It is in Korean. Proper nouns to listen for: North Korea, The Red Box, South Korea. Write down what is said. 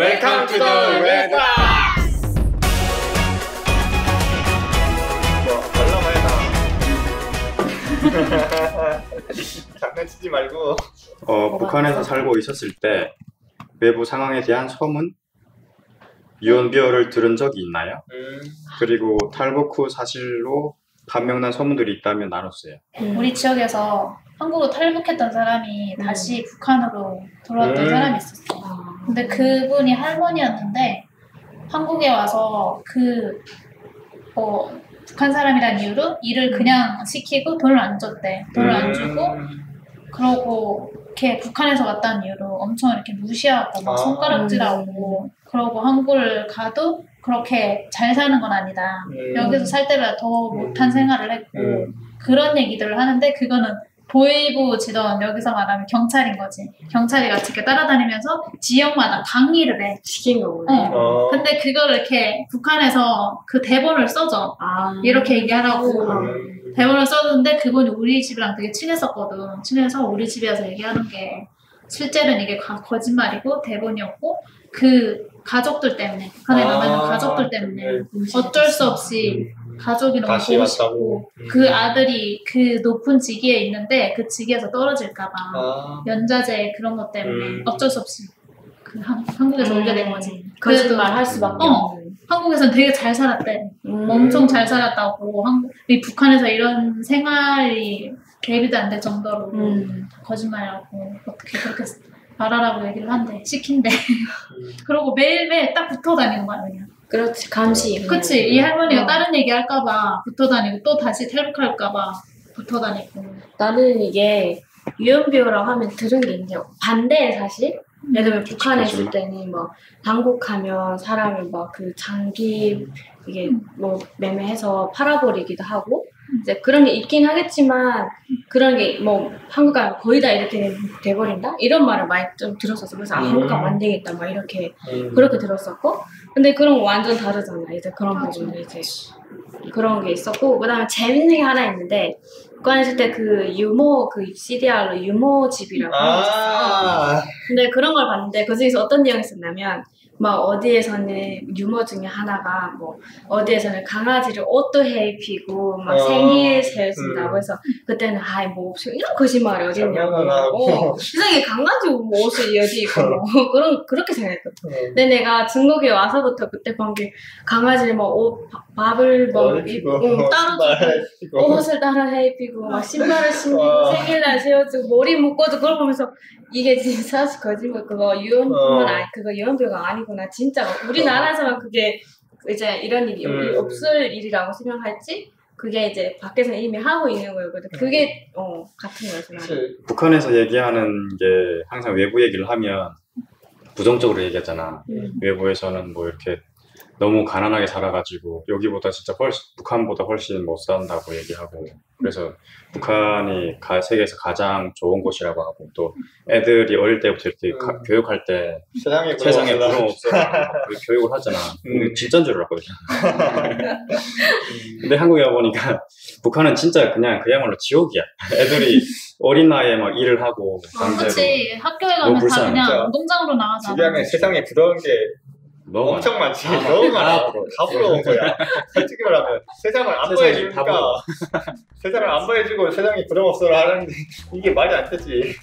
Welcome to the Red Box! 장난치지 말고 북한에서 살고 있었을 때 외부 상황에 대한 소문? 유언비어를 들은 적이 있나요? 그리고 탈북 후 사실로 판명난 소문들이 있다면 나눴어요. 우리 지역에서 한국으로 탈북했던 사람이 다시 북한으로 돌아왔던 사람이 있었어요. 근데 그분이 할머니였는데 한국에 와서 북한 사람이란 이유로 일을 그냥 시키고 돈을 안 줬대. 돈을 안 주고 그러고 이렇게 북한에서 왔다는 이유로 엄청 이렇게 무시하고 막 손가락질하고 그러고 한국을 가도 그렇게 잘 사는 건 아니다. 여기서 살 때보다 더 못한 생활을 했고 그런 얘기들을 하는데 그거는 보이고 지던 여기서 말하면 경찰인 거지. 경찰이 같이 이렇게 따라다니면서 지역마다 강의를 해. 시킨 거구나. 근데 그걸 이렇게 북한에서 그 대본을 써줘. 이렇게 얘기하라고 대본을 써줬는데 그분이 우리 집이랑 되게 친했었거든. 친해서 우리 집에서 얘기하는 게 실제는 이게 거짓말이고 대본이었고 그 가족들 때문에 북한에 남아있는 가족들 때문에 어쩔 수 없이 가족이 너무 보고 싶고 그 아들이 그 높은 직위에 있는데 그 직위에서 떨어질까봐 연자제 그런 것 때문에 어쩔 수 없이 그 한국에서 오게 된 거지. 거짓말 할 수밖에 없는. 한국에서는 되게 잘 살았대. 엄청 잘 살았다고 북한에서 이런 생활이 대비도 안 될 정도로 거짓말하고 어떻게 그렇게 말하라고 얘기를 한대. 시킨대. 그러고 매일매일 딱 붙어 다니는 거야 그냥. 그렇지, 감시. 그치, 이 할머니가 다른 얘기 할까봐 붙어 다니고 또 다시 탈북할까봐 붙어 다니고. 나는 이게 유언비어라고 하면 들은 게 있냐. 반대에 사실. 예를 들면 북한에 있을 때는 막 당국하면 사람을 막 그 장기 이게 뭐 매매해서 팔아버리기도 하고 이제 그런 게 있긴 하겠지만 그런 게 뭐 한국 가면 거의 다 이렇게 돼버린다 이런 말을 많이 좀 들었었어. 그래서 한국 가면 안 되겠다 막 이렇게 그렇게 들었었고 근데 그런 거 완전 다르잖아. 이제 그런 부분들 이제 그런 게 있었고 그다음에 재밌는 게 하나 있는데 북한에 있을 때 그 유모 그 CDR로 유모 집이라고 근데 그런 걸 봤는데 그 중에서 어떤 내용이 있었냐면 막 어디에서는 유머 중에 하나가 뭐 어디에서는 강아지를 옷도 해 입히고 막 생일 세워준다고 해서 그때는 아이 뭐 이런 거짓말이 어딨냐고 세상에 강아지 옷을 여지 입고 뭐 그런 그렇게 생각했거든. 근데 내가 중국에 와서부터 그때 본 게 강아지를 막 옷 밥을 먹고 입고 따로 주고 옷을 따로 해 입히고 막 신발을 신고 생일날 세워주고 머리 묶어도 그걸 보면서 이게 진짜 사실 거짓말 그거 유언비어가 아니 그거 유언비어가 아니. 나 진짜 우리나라에서만 그게 이제 이런 일이 없을 일이라고 생각할지 그게 이제 밖에서는 이미 하고 있는 거였거든. 그게 같은 거였어. 북한에서 얘기하는 게 항상 외부 얘기를 하면 부정적으로 얘기하잖아. 외부에서는 뭐 이렇게 너무 가난하게 살아가지고 여기보다 진짜 훨씬 북한보다 훨씬 못 산다고 얘기하고 그래서 북한이 세계에서 가장 좋은 곳이라고 하고 또 애들이 어릴 때부터 이렇게 교육할 때 세상에 구름 없어 교육을 하잖아. 진짜인 줄 알았거든요. 근데 한국에 와보니까 북한은 진짜 그야말로 지옥이야. 애들이 어린 나이에 막 일을 하고 강제로 학교에 가면 다 그냥 운동장으로 나가잖아. 주변에 세상에 부러운 게 너무 엄청 많지. 너무 많아. 다 부러운 거야. 솔직히 말하면 세상을 안 보여주니까 세상을 안 보여주고 세상이 부러웠어라 하는데 이게 말이 안 되지.